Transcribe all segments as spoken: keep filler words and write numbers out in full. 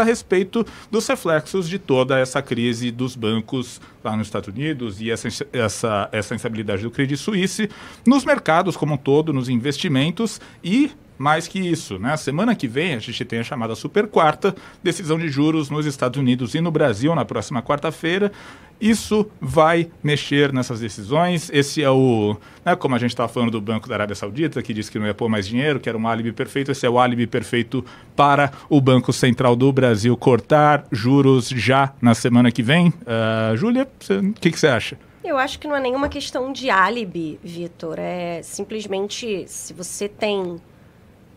a respeito dos reflexos de toda essa crise dos bancos lá nos Estados Unidos e essa, essa, essa instabilidade do Credit Suisse nos mercados como um todo, nos investimentos e mais que isso, né? Semana que vem a gente tem a chamada super quarta, decisão de juros nos Estados Unidos e no Brasil na próxima quarta-feira. Isso vai mexer nessas decisões. Esse é o, né, como a gente estava falando do Banco da Arábia Saudita, que disse que não ia pôr mais dinheiro, que era um álibi perfeito. Esse é o álibi perfeito para o Banco Central do Brasil cortar juros já na semana que vem. Uh, Júlia, o que você acha? Eu acho que não é nenhuma questão de álibi, Vitor. É simplesmente se você tem...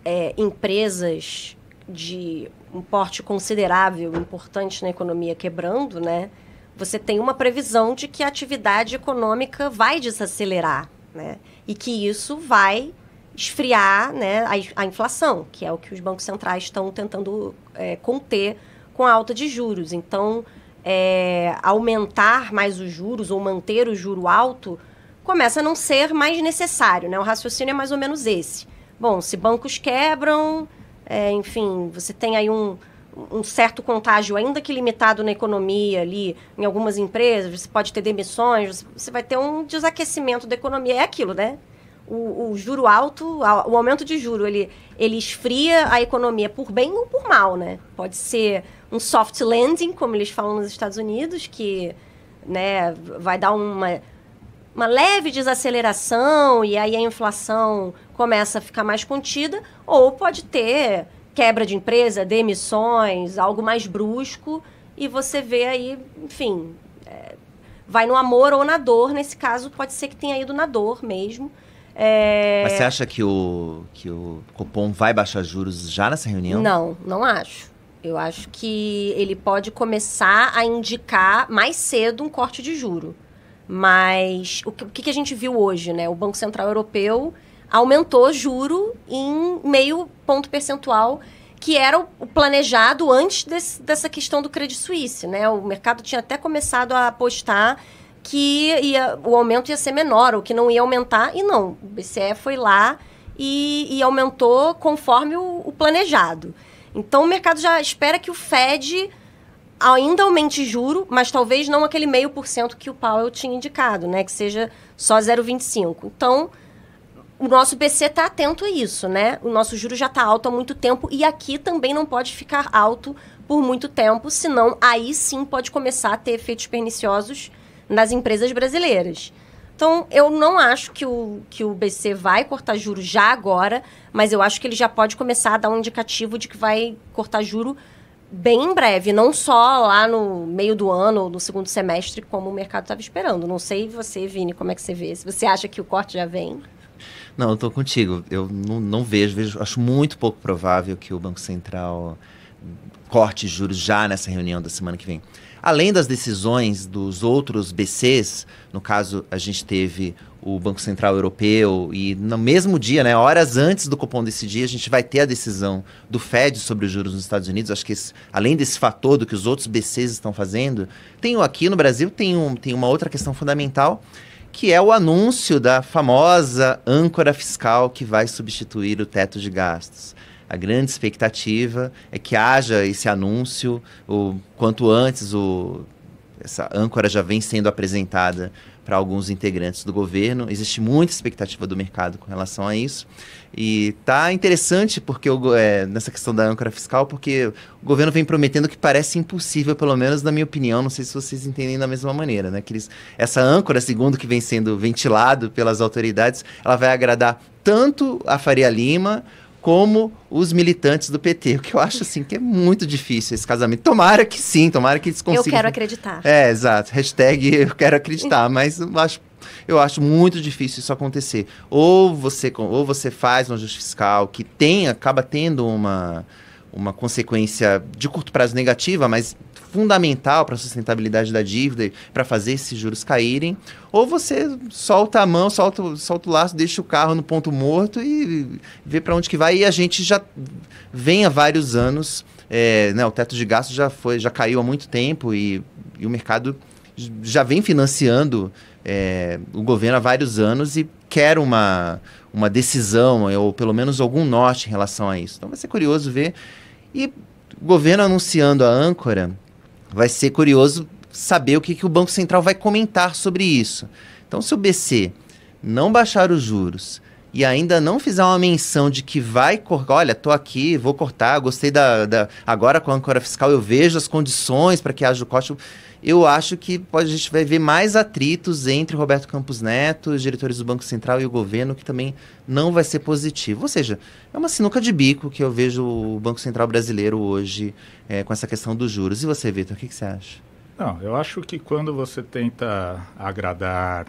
É, empresas de um porte considerável, importante na economia quebrando, né? Você tem uma previsão de que a atividade econômica vai desacelerar, né? E que isso vai esfriar, né, a, a inflação, que é o que os bancos centrais estão tentando é, conter com a alta de juros. Então, é, aumentar mais os juros ou manter o juro alto começa a não ser mais necessário, né? O raciocínio é mais ou menos esse. Bom, se bancos quebram, é, enfim, você tem aí um, um certo contágio, ainda que limitado na economia ali, em algumas empresas, você pode ter demissões, você vai ter um desaquecimento da economia. É aquilo, né? O, o juro alto, o aumento de juro, ele, ele esfria a economia por bem ou por mal, né? Pode ser um soft landing, como eles falam nos Estados Unidos, que, né, vai dar uma... uma leve desaceleração e aí a inflação começa a ficar mais contida, ou pode ter quebra de empresa, demissões, algo mais brusco, e você vê aí, enfim, é, vai no amor ou na dor. Nesse caso, pode ser que tenha ido na dor mesmo. É... Mas você acha que o, que o Copom vai baixar juros já nessa reunião? Não, não acho. Eu acho que ele pode começar a indicar mais cedo um corte de juro. Mas o que, o que a gente viu hoje, né? O Banco Central Europeu aumentou juro em meio ponto percentual, que era o planejado antes desse, dessa questão do Credit Suisse, né? O mercado tinha até começado a apostar que ia, o aumento ia ser menor, ou que não ia aumentar, e não. O B C E foi lá e, e aumentou conforme o, o planejado. Então, o mercado já espera que o Fed... ainda aumente juro, mas talvez não aquele meio por cento que o Powell tinha indicado, né? Que seja só zero vírgula vinte e cinco. Então, o nosso B C está atento a isso, né? O nosso juro já está alto há muito tempo e aqui também não pode ficar alto por muito tempo, senão aí sim pode começar a ter efeitos perniciosos nas empresas brasileiras. Então, eu não acho que o, que o B C vai cortar juro já agora, mas eu acho que ele já pode começar a dar um indicativo de que vai cortar juro bem em breve, não só lá no meio do ano ou no segundo semestre, como o mercado estava esperando. Não sei você, Vini, como é que você vê? Se você acha que o corte já vem? Não, eu estou contigo. Eu não, não vejo, vejo, acho muito pouco provável que o Banco Central corte juros já nessa reunião da semana que vem. Além das decisões dos outros B Cs, no caso, a gente teve o Banco Central Europeu e no mesmo dia, né, horas antes do Copom decidir, a gente vai ter a decisão do Fed sobre os juros nos Estados Unidos. Acho que esse, além desse fator do que os outros B Cs estão fazendo, tem aqui no Brasil tem, um, tem uma outra questão fundamental, que é o anúncio da famosa âncora fiscal que vai substituir o teto de gastos. A grande expectativa é que haja esse anúncio, o quanto antes o, essa âncora já vem sendo apresentada para alguns integrantes do governo. Existe muita expectativa do mercado com relação a isso. E tá interessante porque eu, é, nessa questão da âncora fiscal, porque o governo vem prometendo que parece impossível, pelo menos na minha opinião, não sei se vocês entendem da mesma maneira, né? Que eles, essa âncora, segundo que vem sendo ventilado pelas autoridades, ela vai agradar tanto a Faria Lima como os militantes do P T, o que eu acho, assim, que é muito difícil esse casamento. Tomara que sim, tomara que eles consigam. Eu quero acreditar. É, exato. Hashtag eu quero acreditar, mas eu acho, eu acho muito difícil isso acontecer. Ou você, ou você faz um ajuste fiscal que tem, acaba tendo uma, uma consequência de curto prazo negativa, mas fundamental para a sustentabilidade da dívida, para fazer esses juros caírem, ou você solta a mão, solta, solta o laço, deixa o carro no ponto morto e vê para onde que vai. E a gente já vem há vários anos, é, né, o teto de gastos já, foi, já caiu há muito tempo e, e o mercado já vem financiando é, o governo há vários anos e quer uma, uma decisão, ou pelo menos algum norte em relação a isso. Então vai ser curioso ver. E O governo anunciando a âncora, vai ser curioso saber o que, que o Banco Central vai comentar sobre isso. Então, se o B C não baixar os juros e ainda não fizer uma menção de que vai cortar, olha, estou aqui, vou cortar, gostei da, da... Agora com a âncora fiscal eu vejo as condições para que haja o corte. Eu acho que pode, a gente vai ver mais atritos entre Roberto Campos Neto, os diretores do Banco Central e o governo, que também não vai ser positivo. Ou seja, é uma sinuca de bico que eu vejo o Banco Central brasileiro hoje é, com essa questão dos juros. E você, Vitor, o que, que você acha? Não, eu acho que quando você tenta agradar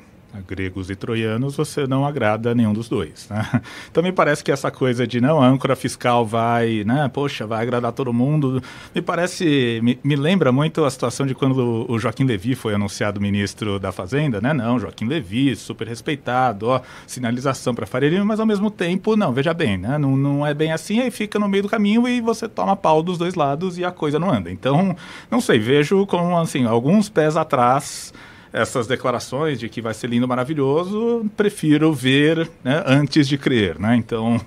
gregos e troianos, você não agrada nenhum dos dois, né? Então me parece que essa coisa de não, a âncora fiscal vai, né, poxa, vai agradar todo mundo, me parece, me, me lembra muito a situação de quando o Joaquim Levy foi anunciado ministro da Fazenda, né? Não, Joaquim Levy, super respeitado, ó, sinalização para Faria Lima, mas ao mesmo tempo, não, veja bem, né? Não, não é bem assim, aí fica no meio do caminho e você toma pau dos dois lados e a coisa não anda. Então, não sei, vejo com, assim, alguns pés atrás essas declarações de que vai ser lindo, maravilhoso, prefiro ver, né, antes de crer, né? Então,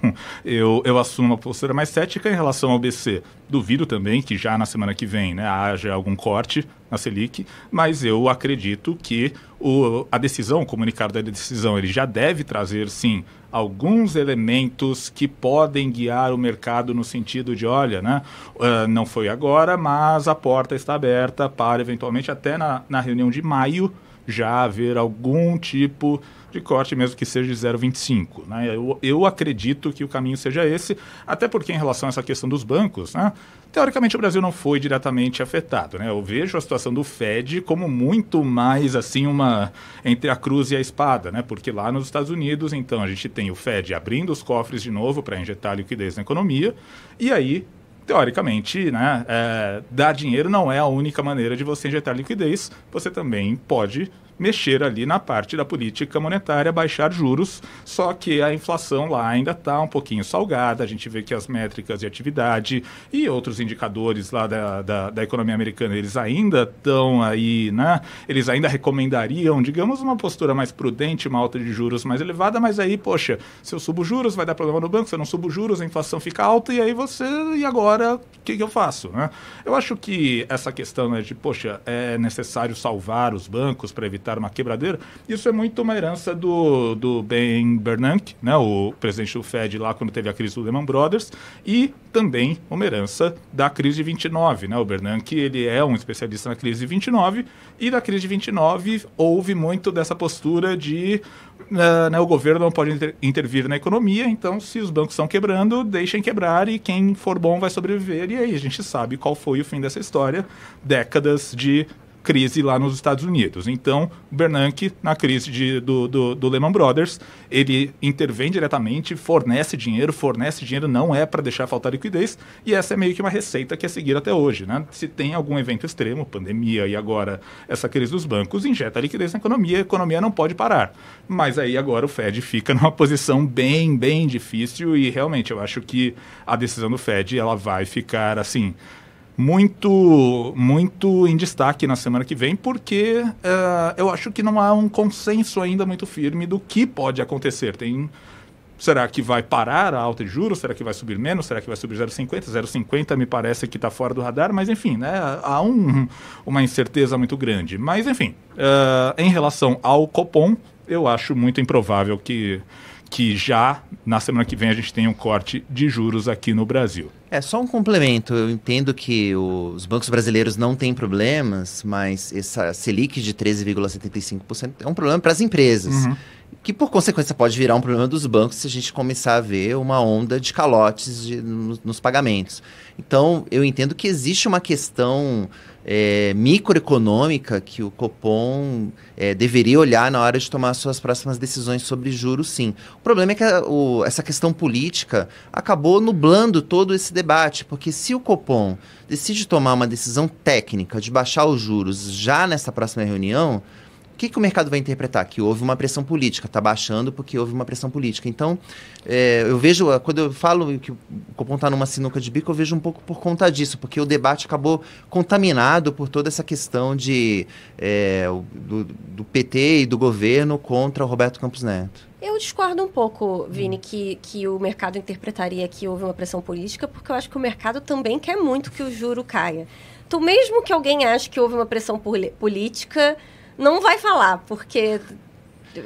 eu, eu assumo uma postura mais cética em relação ao B C. Duvido também que já na semana que vem, né, haja algum corte na Selic, mas eu acredito que o, a decisão, o comunicado da decisão, ele já deve trazer, sim, alguns elementos que podem guiar o mercado no sentido de, olha, né, uh, não foi agora, mas a porta está aberta para, eventualmente, até na, na reunião de maio, já haver algum tipo de corte, mesmo que seja de zero vírgula vinte e cinco, né? Eu, eu acredito que o caminho seja esse, até porque em relação a essa questão dos bancos, né, teoricamente o Brasil não foi diretamente afetado, né? Eu vejo a situação do Fed como muito mais assim uma entre a cruz e a espada, né? Porque lá nos Estados Unidos, então, a gente tem o Fed abrindo os cofres de novo para injetar liquidez na economia, e aí, teoricamente, né, é, dar dinheiro não é a única maneira de você injetar liquidez, você também pode mexer ali na parte da política monetária, baixar juros, só que a inflação lá ainda está um pouquinho salgada, a gente vê que as métricas de atividade e outros indicadores lá da, da, da economia americana, eles ainda estão aí, né? Eles ainda recomendariam, digamos, uma postura mais prudente, uma alta de juros mais elevada, mas aí, poxa, se eu subo juros, vai dar problema no banco, se eu não subo juros, a inflação fica alta, e aí você, e agora, o que, que eu faço, né? Eu acho que essa questão, né, de, poxa, é necessário salvar os bancos para evitar uma quebradeira, isso é muito uma herança do, do Ben Bernanke, né, o presidente do Fed lá quando teve a crise do Lehman Brothers, e também uma herança da crise de vinte e nove, né? O Bernanke, ele é um especialista na crise de vinte e nove, e na crise de vinte e nove houve muito dessa postura de uh, né, o governo não pode inter- intervir na economia, então se os bancos estão quebrando, deixem quebrar e quem for bom vai sobreviver, e aí a gente sabe qual foi o fim dessa história, décadas de crise lá nos Estados Unidos. Então, Bernanke, na crise de, do, do, do Lehman Brothers, ele intervém diretamente, fornece dinheiro, fornece dinheiro, não é para deixar faltar liquidez, e essa é meio que uma receita que é seguida até hoje, né? Se tem algum evento extremo, pandemia e agora essa crise dos bancos, injeta liquidez na economia, a economia não pode parar. Mas aí agora o Fed fica numa posição bem, bem difícil e realmente eu acho que a decisão do Fed, ela vai ficar assim muito, muito em destaque na semana que vem, porque uh, eu acho que não há um consenso ainda muito firme do que pode acontecer. Tem, será que vai parar a alta de juros? Será que vai subir menos? Será que vai subir zero vírgula cinquenta? zero vírgula cinquenta me parece que está fora do radar, mas enfim, né, há um, uma incerteza muito grande. Mas enfim, uh, em relação ao Copom, eu acho muito improvável que... que já na semana que vem a gente tem um corte de juros aqui no Brasil. É, só um complemento, eu entendo que os bancos brasileiros não têm problemas, mas essa Selic de treze vírgula setenta e cinco por cento é um problema para as empresas, uhum, que por consequência pode virar um problema dos bancos se a gente começar a ver uma onda de calotes de, nos, nos pagamentos. Então, eu entendo que existe uma questão é, microeconômica que o Copom é, deveria olhar na hora de tomar suas próximas decisões sobre juros, sim. O problema é que a, o, essa questão política acabou nublando todo esse debate, porque se o Copom decide tomar uma decisão técnica de baixar os juros já nessa próxima reunião, o que, que o mercado vai interpretar? Que houve uma pressão política, está baixando porque houve uma pressão política. Então, é, eu vejo, quando eu falo que o Copom está numa sinuca de bico, eu vejo um pouco por conta disso, porque o debate acabou contaminado por toda essa questão de, é, do, do P T e do governo contra o Roberto Campos Neto. Eu discordo um pouco, Vini, que, que o mercado interpretaria que houve uma pressão política, porque eu acho que o mercado também quer muito que o juro caia. Então, mesmo que alguém ache que houve uma pressão pol- política, não vai falar, porque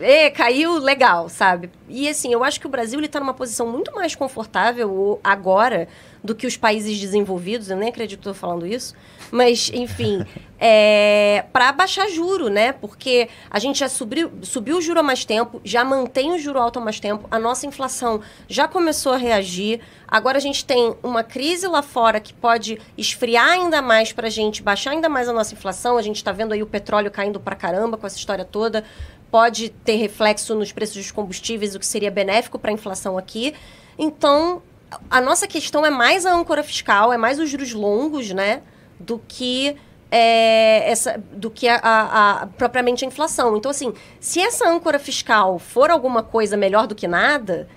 é, caiu legal, sabe? E, assim, eu acho que o Brasil está numa posição muito mais confortável agora do que os países desenvolvidos, eu nem acredito que estou falando isso, mas, enfim, é, para baixar juro, né? Porque a gente já subiu, subiu o juro há mais tempo, já mantém o juro alto há mais tempo, a nossa inflação já começou a reagir, agora a gente tem uma crise lá fora que pode esfriar ainda mais para a gente, baixar ainda mais a nossa inflação, a gente está vendo aí o petróleo caindo para caramba com essa história toda, pode ter reflexo nos preços dos combustíveis, o que seria benéfico para a inflação aqui, então... A nossa questão é mais a âncora fiscal, é mais os juros longos, né, do que, é, essa, do que a, a, a, propriamente a inflação. Então, assim, se essa âncora fiscal for alguma coisa melhor do que nada,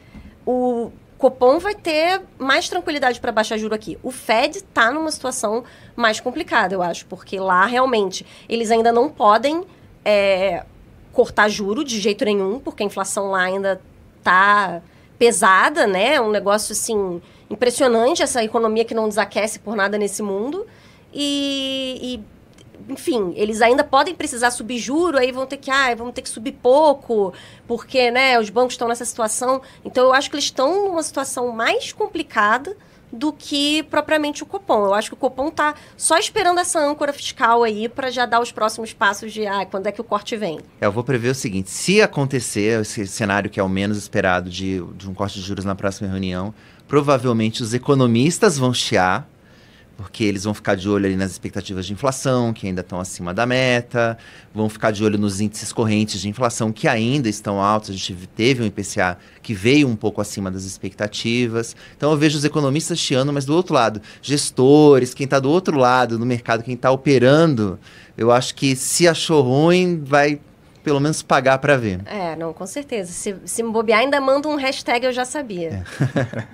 o Copom vai ter mais tranquilidade para baixar juro aqui. O Fed está numa situação mais complicada, eu acho, porque lá, realmente, eles ainda não podem é, cortar juro de jeito nenhum, porque a inflação lá ainda está... pesada, né? Um negócio, assim, impressionante, essa economia que não desaquece por nada nesse mundo. E, e enfim, eles ainda podem precisar subir juro, aí vão ter que, ah, vão ter que subir pouco, porque, né, os bancos estão nessa situação. Então, eu acho que eles estão numa situação mais complicada do que propriamente o Copom. Eu acho que o Copom tá só esperando essa âncora fiscal aí para já dar os próximos passos de ah, quando é que o corte vem. É, eu vou prever o seguinte, se acontecer esse cenário que é o menos esperado de, de um corte de juros na próxima reunião, provavelmente os economistas vão chiar, porque eles vão ficar de olho ali nas expectativas de inflação, que ainda estão acima da meta, vão ficar de olho nos índices correntes de inflação, que ainda estão altos. A gente teve um I P C A que veio um pouco acima das expectativas. Então, eu vejo os economistas chiando, mas do outro lado, gestores, quem está do outro lado no mercado, quem está operando, eu acho que se achou ruim, vai... pelo menos pagar para ver. É, não, com certeza. Se, se me bobear, ainda manda um hashtag eu já sabia. É.